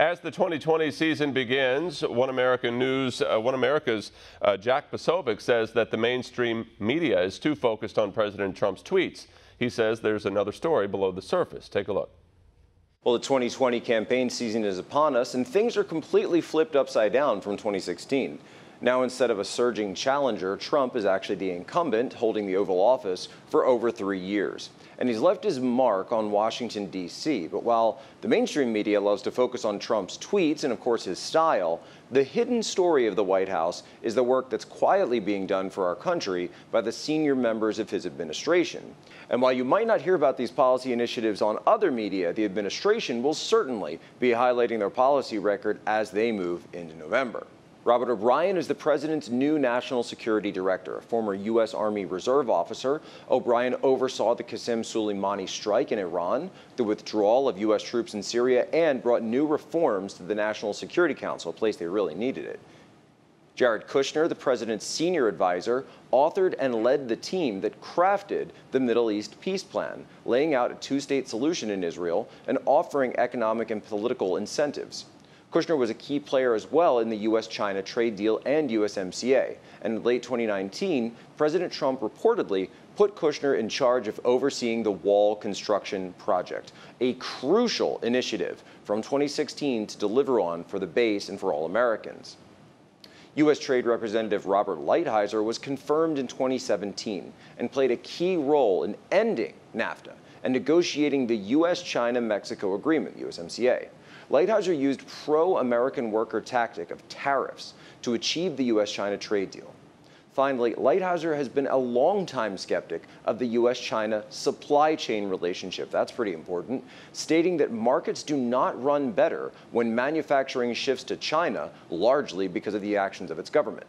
As the 2020 season begins, One America's Jack Posobiec says that the mainstream media is too focused on President Trump's tweets. He says there's another story below the surface. Take a look. Well, the 2020 campaign season is upon us, and things are completely flipped upside down from 2016. Now, instead of a surging challenger, Trump is actually the incumbent holding the Oval Office for over 3 years. And he's left his mark on Washington, D.C. But while the mainstream media loves to focus on Trump's tweets and, of course, his style, the hidden story of the White House is the work that's quietly being done for our country by the senior members of his administration. And while you might not hear about these policy initiatives on other media, the administration will certainly be highlighting their policy record as they move into November. Robert O'Brien is the president's new national security director, a former U.S. Army Reserve officer. O'Brien oversaw the Qasem Soleimani strike in Iran, the withdrawal of U.S. troops in Syria, and brought new reforms to the National Security Council, a place they really needed it. Jared Kushner, the president's senior advisor, authored and led the team that crafted the Middle East peace plan, laying out a two-state solution in Israel and offering economic and political incentives. Kushner was a key player as well in the U.S.-China trade deal and USMCA. And in late 2019, President Trump reportedly put Kushner in charge of overseeing the wall construction project, a crucial initiative from 2016 to deliver on for the base and for all Americans. U.S. Trade Representative Robert Lighthizer was confirmed in 2017 and played a key role in ending NAFTA and negotiating the U.S.-China-Mexico agreement, USMCA. Lighthizer used pro-American worker tactic of tariffs to achieve the U.S.-China trade deal. Finally, Lighthizer has been a longtime skeptic of the U.S.-China supply chain relationship. That's pretty important, stating that markets do not run better when manufacturing shifts to China, largely because of the actions of its government.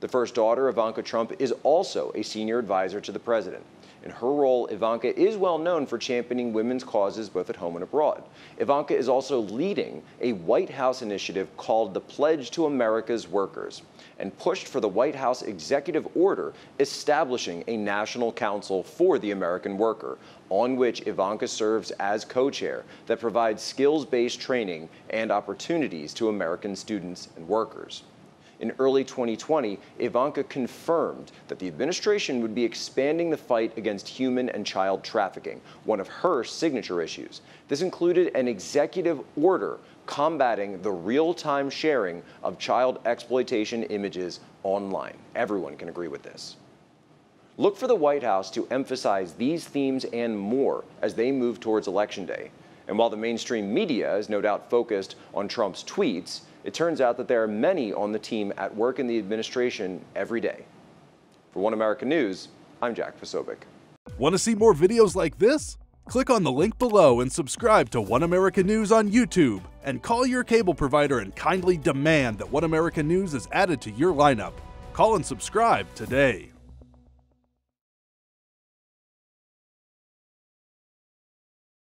The first daughter, Ivanka Trump, is also a senior advisor to the president. In her role, Ivanka is well known for championing women's causes both at home and abroad. Ivanka is also leading a White House initiative called the Pledge to America's Workers and pushed for the White House executive order establishing a national council for the American worker, on which Ivanka serves as co-chair, that provides skills-based training and opportunities to American students and workers. In early 2020, Ivanka confirmed that the administration would be expanding the fight against human and child trafficking, one of her signature issues. This included an executive order combating the real-time sharing of child exploitation images online. Everyone can agree with this. Look for the White House to emphasize these themes and more as they move towards Election Day. And while the mainstream media is no doubt focused on Trump's tweets, it turns out that there are many on the team at work in the administration every day. For One America News, I'm Jack Posobiec. Want to see more videos like this? Click on the link below and subscribe to One America News on YouTube, and call your cable provider and kindly demand that One America News is added to your lineup. Call and subscribe today.